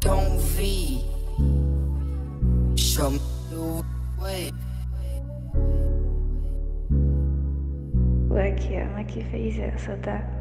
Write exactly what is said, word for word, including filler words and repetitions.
Don't feed. Show me the way. واكي أنا كيف إذا صدق.